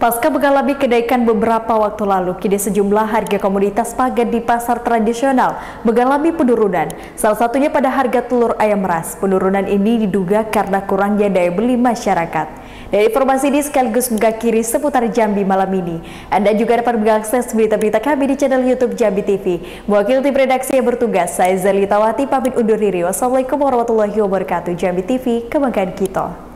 Pasca mengalami kenaikan beberapa waktu lalu, kini sejumlah harga komoditas pangan di pasar tradisional mengalami penurunan. Salah satunya pada harga telur ayam ras. Penurunan ini diduga karena kurangnya daya beli masyarakat. Dari informasi ini sekaligus mengakhiri seputar Jambi malam ini. Anda juga dapat mengakses berita-berita kami di channel YouTube Jambi TV. Mewakili tim redaksi yang bertugas, saya Zali Tawati pamit undur diri. Wassalamualaikum warahmatullahi wabarakatuh. Jambi TV, kebanggaan kita.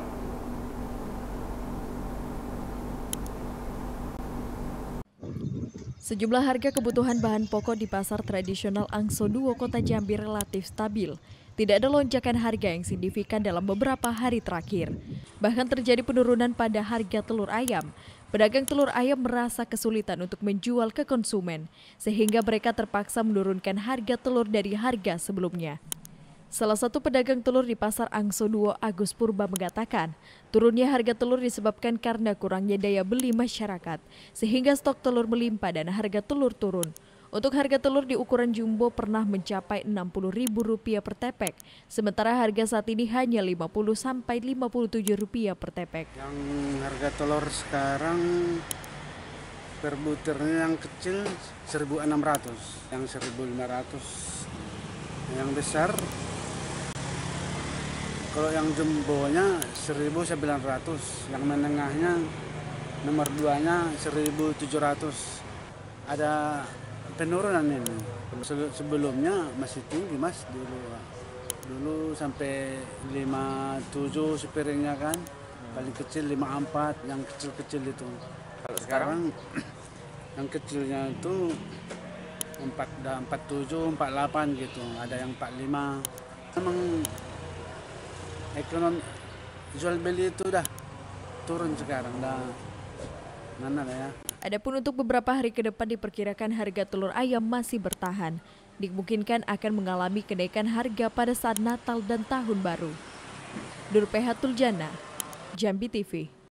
Sejumlah harga kebutuhan bahan pokok di pasar tradisional Angso Duo Kota Jambi relatif stabil. Tidak ada lonjakan harga yang signifikan dalam beberapa hari terakhir. Bahkan terjadi penurunan pada harga telur ayam. Pedagang telur ayam merasa kesulitan untuk menjual ke konsumen, sehingga mereka terpaksa menurunkan harga telur dari harga sebelumnya. Salah satu pedagang telur di pasar Angso Duo, Agus Purba, mengatakan turunnya harga telur disebabkan karena kurangnya daya beli masyarakat, sehingga stok telur melimpah dan harga telur turun. Untuk harga telur di ukuran jumbo pernah mencapai Rp60.000 per tepek, sementara harga saat ini hanya Rp50 sampai Rp57 per tepek. Yang harga telur sekarang per butirnya yang kecil Rp1.600, yang Rp1.500, yang besar. Kalau yang jumbonya 1.900, yang menengahnya nomor 2-nya 1.700. Ada penurunan ini. Sebelumnya masih tinggi, Mas, dulu sampai 57 sepiringnya kan. Paling kecil 54, yang kecil-kecil itu. Kalau sekarang yang kecilnya itu 47, 48 gitu. Ada yang 45. Memang ekonomi jual beli itu udah turun sekarang, ya. Adapun untuk beberapa hari ke depan diperkirakan harga telur ayam masih bertahan. Dimungkinkan akan mengalami kenaikan harga pada saat Natal dan Tahun Baru. Durpehatul Jana, Jambi TV.